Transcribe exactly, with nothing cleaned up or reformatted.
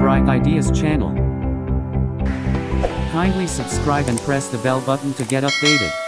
Bright Ideas channel. Kindly subscribe and press the bell button to get updated.